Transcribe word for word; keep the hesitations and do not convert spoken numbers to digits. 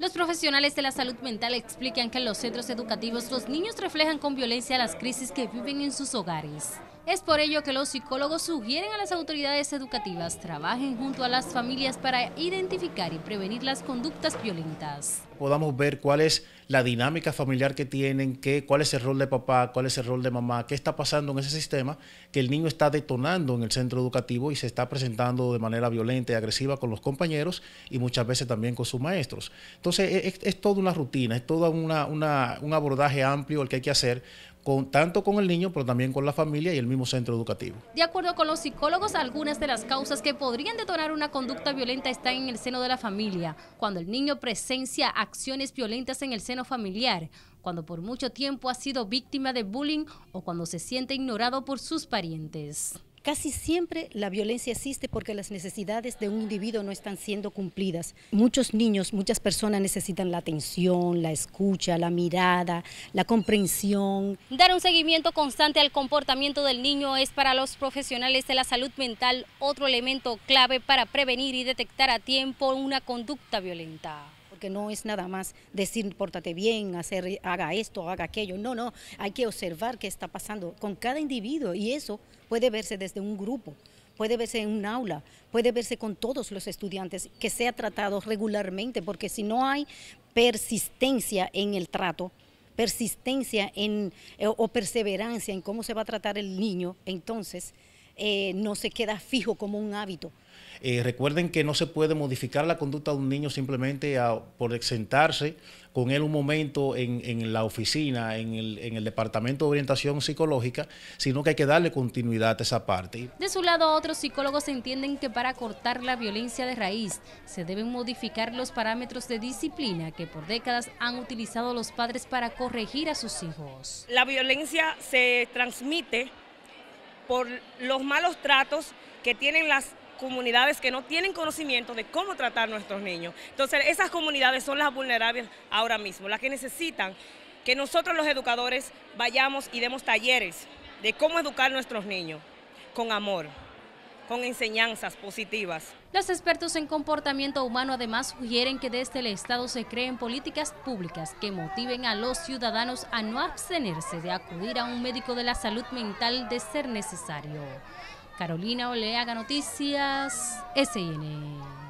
Los profesionales de la salud mental explican que en los centros educativos los niños reflejan con violencia las crisis que viven en sus hogares. Es por ello que los psicólogos sugieren a las autoridades educativas trabajen junto a las familias para identificar y prevenir las conductas violentas. Podamos ver cuál es la dinámica familiar que tienen, qué, cuál es el rol de papá, cuál es el rol de mamá, qué está pasando en ese sistema que el niño está detonando en el centro educativo y se está presentando de manera violenta y agresiva con los compañeros y muchas veces también con sus maestros. Entonces, Entonces es, es toda una rutina, es todo una, una, un abordaje amplio el que hay que hacer, con, tanto con el niño, pero también con la familia y el mismo centro educativo. De acuerdo con los psicólogos, algunas de las causas que podrían detonar una conducta violenta están en el seno de la familia, cuando el niño presencia acciones violentas en el seno familiar, cuando por mucho tiempo ha sido víctima de bullying o cuando se siente ignorado por sus parientes. Casi siempre la violencia existe porque las necesidades de un individuo no están siendo cumplidas. Muchos niños, muchas personas necesitan la atención, la escucha, la mirada, la comprensión. Dar un seguimiento constante al comportamiento del niño es para los profesionales de la salud mental otro elemento clave para prevenir y detectar a tiempo una conducta violenta. Porque no es nada más decir, pórtate bien, hacer, haga esto, haga aquello. No, no, hay que observar qué está pasando con cada individuo y eso puede verse desde un grupo, puede verse en un aula, puede verse con todos los estudiantes, que sea tratado regularmente, porque si no hay persistencia en el trato, persistencia en, o perseverancia en cómo se va a tratar el niño, entonces Eh, no se queda fijo como un hábito. Eh, recuerden que no se puede modificar la conducta de un niño simplemente a, por sentarse con él un momento en, en la oficina, en el, en el departamento de orientación psicológica, sino que hay que darle continuidad a esa parte. De su lado, otros psicólogos entienden que para cortar la violencia de raíz se deben modificar los parámetros de disciplina que por décadas han utilizado los padres para corregir a sus hijos. La violencia se transmite por los malos tratos que tienen las comunidades que no tienen conocimiento de cómo tratar a nuestros niños. Entonces, esas comunidades son las vulnerables ahora mismo, las que necesitan que nosotros los educadores vayamos y demos talleres de cómo educar a nuestros niños con amor, con enseñanzas positivas. Los expertos en comportamiento humano además sugieren que desde el Estado se creen políticas públicas que motiven a los ciudadanos a no abstenerse de acudir a un médico de la salud mental de ser necesario. Carolina Oleaga, Noticias S I N.